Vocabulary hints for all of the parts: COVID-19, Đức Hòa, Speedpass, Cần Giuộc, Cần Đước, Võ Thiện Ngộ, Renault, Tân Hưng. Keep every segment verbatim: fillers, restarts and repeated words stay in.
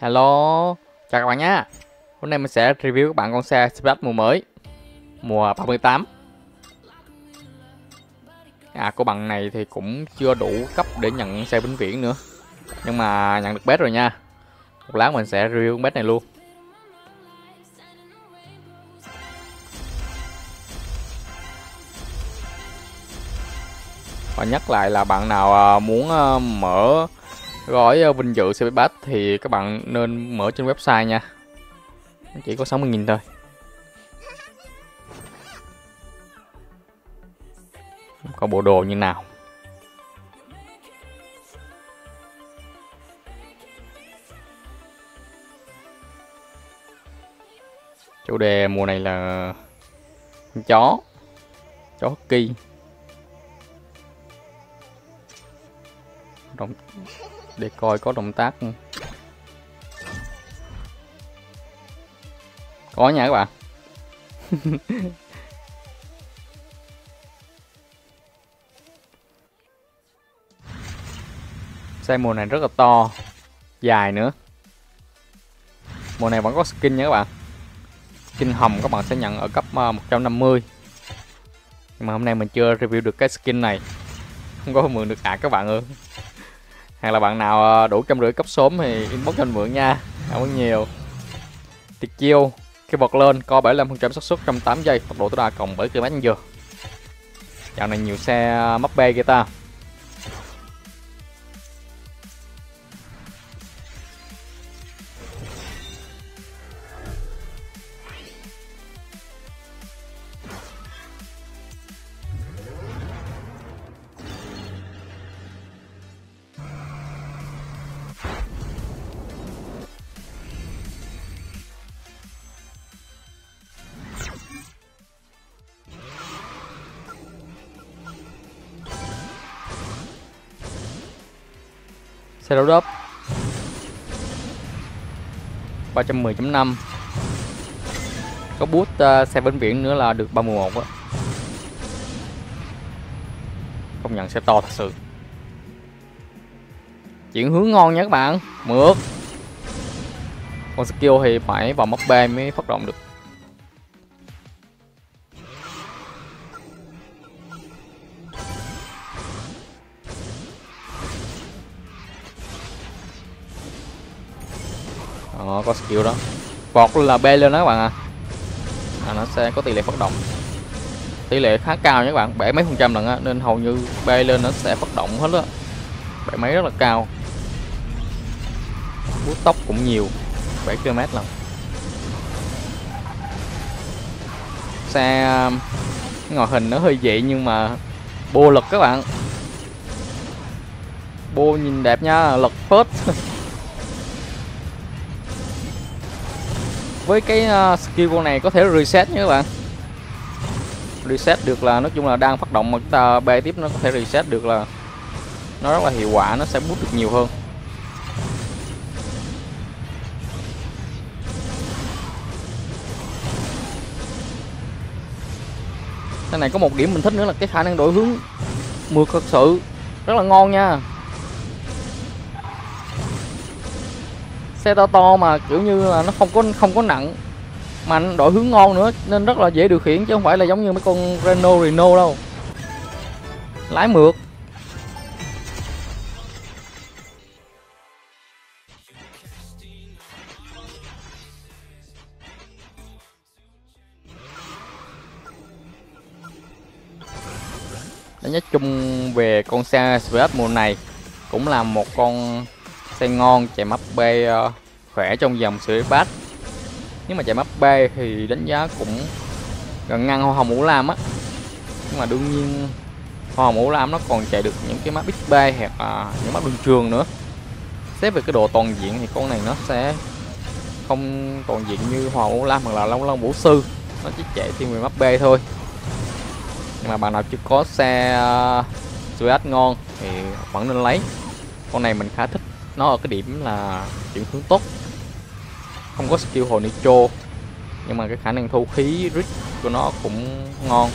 Hello, chào các bạn nhé. Hôm nay mình sẽ review các bạn con xe Speedpass mùa mới, mùa ba mươi tám. À, của bạn này thì cũng chưa đủ cấp để nhận xe vĩnh viễn nữa, nhưng mà nhận được badge rồi nha. Một lát mình sẽ review con badge này luôn. Và nhắc lại là bạn nào muốn mở gói vinh dự Speedpass thì các bạn nên mở trên website nha. Chỉ có sáu mươi nghìn thôi. Có bộ đồ như nào. Chủ đề mùa này là chó. Chó kỳ. Đồng... để coi có động tác không. Có nha các bạn. Xe mùa này rất là to, dài nữa. Mùa này vẫn có skin nha các bạn. Skin hồng các bạn sẽ nhận ở cấp một trăm năm mươi. Nhưng mà hôm nay mình chưa review được cái skin này, không có mượn được ạ các bạn ơi. Hoặc là bạn nào đủ trăm rưỡi cấp sớm thì inbox cho anh mượn nha. Cảm ơn nhiều. Tiệt chiêu khi bật lên co bảy mươi lăm phần trăm xác suất trong tám giây, tốc độ tối đa cộng bảy ki lô mét trên giờ. Dạo này nhiều xe mắc bê kia ta. Xe đấu đớp ba trăm mười chấm năm. Có bút uh, xe vĩnh viễn nữa là được ba mươi mốt á. Công nhận xe to thật sự. Chuyển hướng ngon nha các bạn. Mượt. Còn skill thì phải vào móc B mới phát động được. Ờ, có skill đó. Vọt là B lên đó các bạn à. À nó sẽ có tỷ lệ phát động. Tỷ lệ khá cao nha các bạn, bảy mấy phần trăm lần á, nên hầu như B lên nó sẽ phát động hết á. Bảy mấy rất là cao. Bút tốc cũng nhiều, bảy ki lô mét lần. Xe ngồi hình nó hơi dị nhưng mà bô lực các bạn. Bô nhìn đẹp nha, lực phết. Với cái uh, skill con này có thể reset nha các bạn. Reset được là nói chung là đang phát động mà chúng ta bê tiếp nó có thể reset được là nó rất là hiệu quả, nó sẽ boost được nhiều hơn. Cái này có một điểm mình thích nữa là cái khả năng đổi hướng mượt thật sự, rất là ngon nha. Xe to to mà kiểu như là nó không có không có nặng mà nó đổi hướng ngon nữa nên rất là dễ điều khiển, chứ không phải là giống như mấy con Renault Renault đâu. Lái mượt. Nói chung về con xe Speedpass mùa này cũng là một con xe ngon, chạy map B uh, khỏe trong dòng Speedpass. Nhưng mà chạy map B thì đánh giá cũng gần ngang Hoa Hồng Vũ Lam á. Nhưng mà đương nhiên Hoa Hồng Vũ Lam nó còn chạy được những cái map X B hoặc là những map đường trường nữa. Xét về cái độ toàn diện thì con này nó sẽ không toàn diện như Hoa Hồng Vũ Lam hoặc là Long Long Vũ Sư. Nó chỉ chạy thiên về map B thôi. Nhưng mà bạn nào chưa có xe uh, Speedpass ngon thì vẫn nên lấy. Con này mình khá thích. Nó ở cái điểm là chuyển hướng tốt. Không có skill hồi nitro, nhưng mà cái khả năng thu khí rít của nó cũng ngon.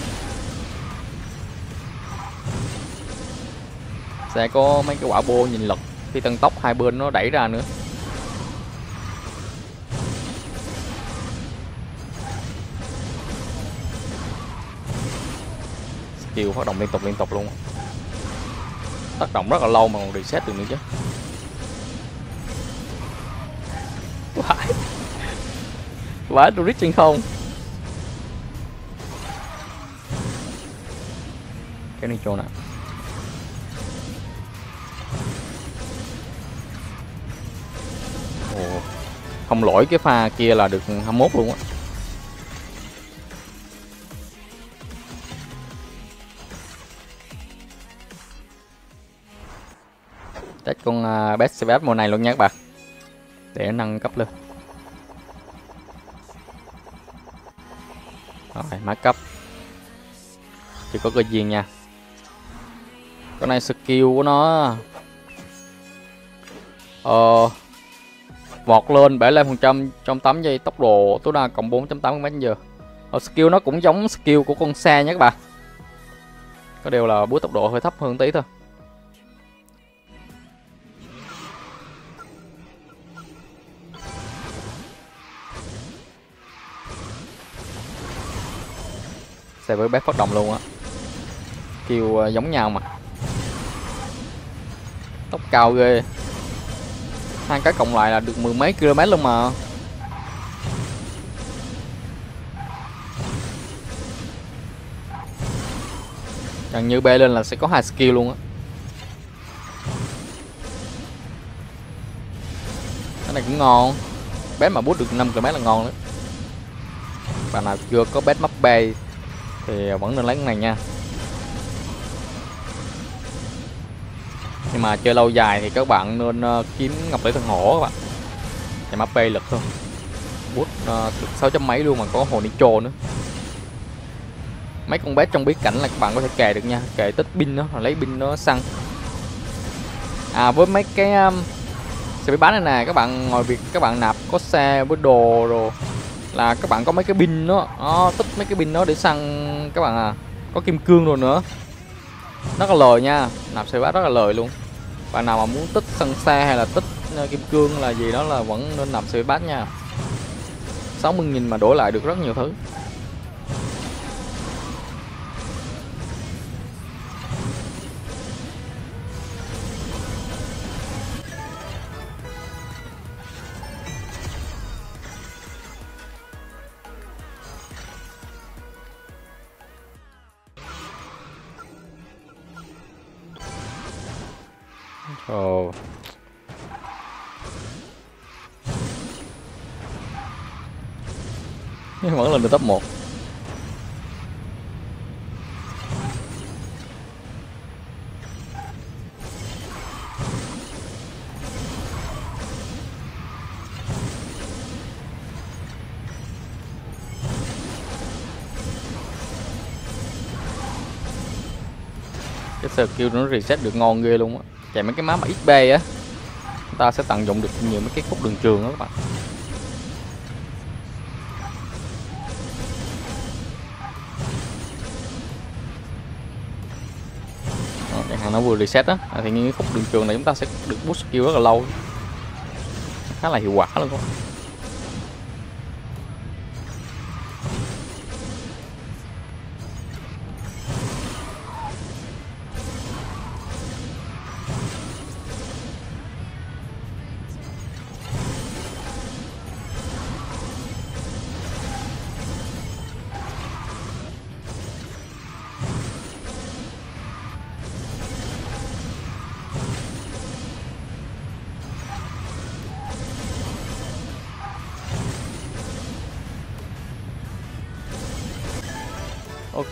Sẽ có mấy cái quả bô nhìn lực khi tăng tốc hai bên nó đẩy ra nữa. chiều phát động liên tục liên tục luôn, tác động rất là lâu mà còn reset được nữa chứ. Vãi vãi tôi rít trên không. Cái này chỗ nào không lỗi cái pha kia là được hai mươi mốt luôn á. Test con best Speedpass mùa này luôn nha các bạn, để nâng cấp lên. Rồi mã cấp chưa có cơ duyên nha. Con này skill của nó ờ vọt lên bảy mươi lăm phần trăm trong tám giây, tốc độ tối đa cộng bốn phẩy tám ki lô mét trên giờ. Skill nó cũng giống skill của con xe nhé các bạn, có điều là boost tốc độ hơi thấp hơn tí thôi. Xe với bé phát động luôn á, skill giống nhau mà. Tốc cao ghê, hai cái cộng lại là được mười mấy km luôn mà. Chẳng như bê lên là sẽ có hai skill luôn á. Cái này cũng ngon, bé mà bút được năm ki lô mét là ngon đấy. Bạn nào chưa có bé map bay thì vẫn nên lấy cái này nha, nhưng mà chơi lâu dài thì các bạn nên uh, kiếm ngọc lưỡi thần hổ các bạn, để map bay lực thôi. Bút uh, được sáu chấm mấy luôn mà có hồ nitro nữa. Mấy con bé trong bí cảnh là các bạn có thể kè được nha, kè tích pin đó, lấy pin nó săn. À với mấy cái um, xe bán này nè các bạn, ngoài việc các bạn nạp có xe với đồ rồi là các bạn có mấy cái pin đó, đó tích mấy cái pin đó để săn các bạn à, có kim cương rồi nữa, rất là lời nha, nạp xe bát rất là lời luôn. Bạn nào mà muốn tích sân xe hay là tích kim cương là gì đó là vẫn nên nạp xe bát nha, sáu mươi nghìn mà đổi lại được rất nhiều thứ. Oh. Vẫn lên được top một. Cái skill nó reset được ngon ghê luôn á. Chạy mấy cái má mà ích pê á, chúng ta sẽ tận dụng được nhiều mấy cái khúc đường trường đó các bạn. Đó, chẳng hạn nó vừa reset á, à, thì những cái khúc đường trường này chúng ta sẽ được boost skill rất là lâu, khá là hiệu quả luôn các bạn.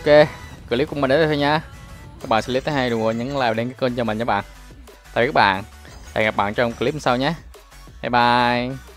Ok, clip của mình đến đây thôi nha. Các bạn xem clip thứ hai đừng quên nhấn like đăng ký kênh cho mình nha bạn. Tạm biệt các bạn, hẹn gặp bạn trong clip sau nhé. Bye bye.